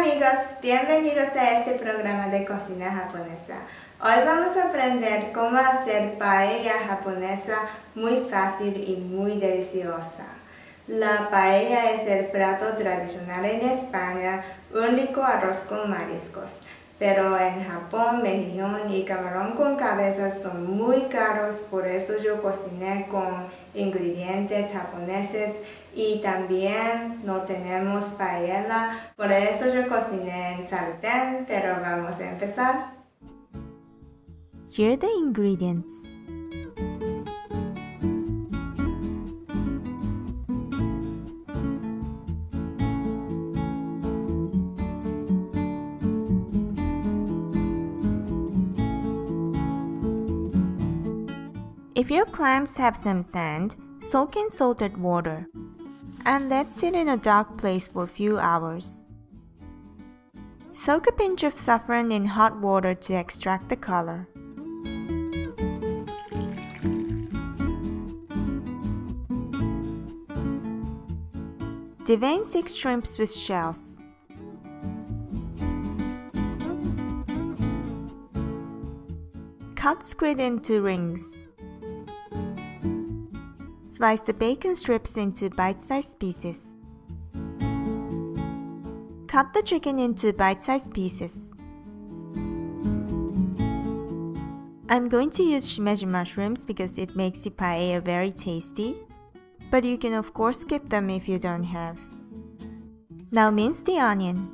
Hola amigos, bienvenidos a este programa de cocina japonesa. Hoy vamos a aprender cómo hacer paella japonesa muy fácil y muy deliciosa. La paella es el plato tradicional en España, un rico arroz con mariscos. Pero en Japón, mejillón y camarón con cabezas son muy caros, por eso yo cociné con ingredientes japoneses y también no tenemos paella, por eso yo cociné en sartén, pero vamos a empezar. Here are the ingredients. 1. If your clams have some sand, soak in salted water and let sit in a dark place for a few hours. Soak a pinch of saffron in hot water to extract the color. Devein 6 shrimps with shells. Cut squid into rings. Slice the bacon strips into bite-sized pieces. Cut the chicken into bite-sized pieces. I'm going to use shimeji mushrooms because it makes the paella very tasty, but you can of course skip them if you don't have. Now mince the onion.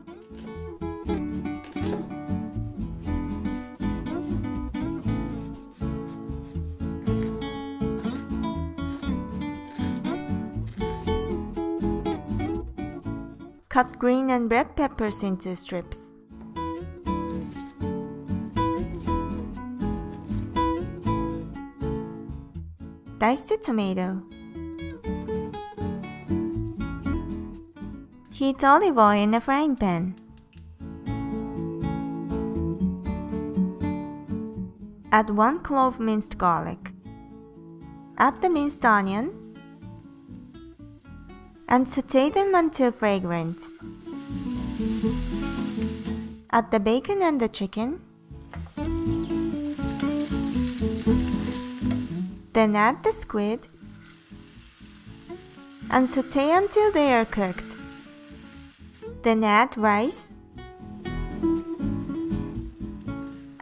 Cut green and red peppers into strips. Dice the tomato. Heat olive oil in a frying pan. Add 1 clove minced garlic. Add the minced onion and saute them until fragrant. Add the bacon and the chicken. Then add the squid and saute until they are cooked. Then add rice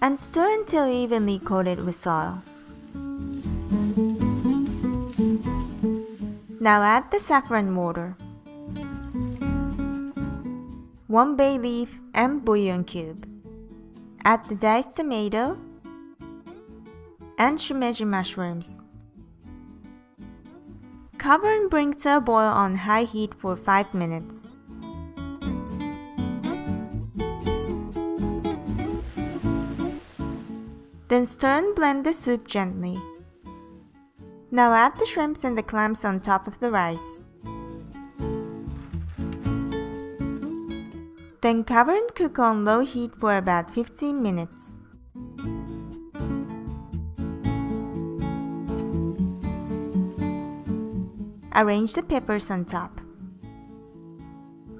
and stir until evenly coated with oil. Now add the saffron water, 1 bay leaf and bouillon cube. Add the diced tomato and shimeji mushrooms. Cover and bring to a boil on high heat for 5 minutes. Then stir and blend the soup gently. Now add the shrimps and the clams on top of the rice. Then cover and cook on low heat for about 15 minutes. Arrange the peppers on top.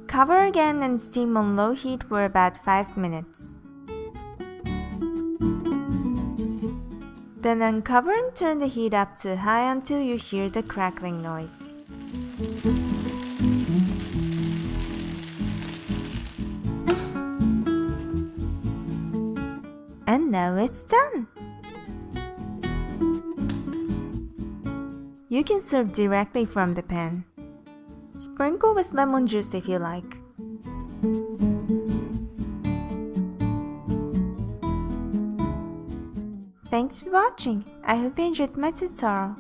Cover again and steam on low heat for about 5 minutes. Then uncover and turn the heat up to high until you hear the crackling noise. And now it's done! You can serve directly from the pan. Sprinkle with lemon juice if you like. Thanks for watching. I hope you enjoyed my tutorial.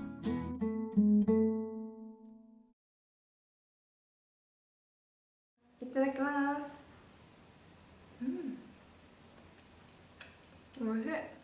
Itadakimasu.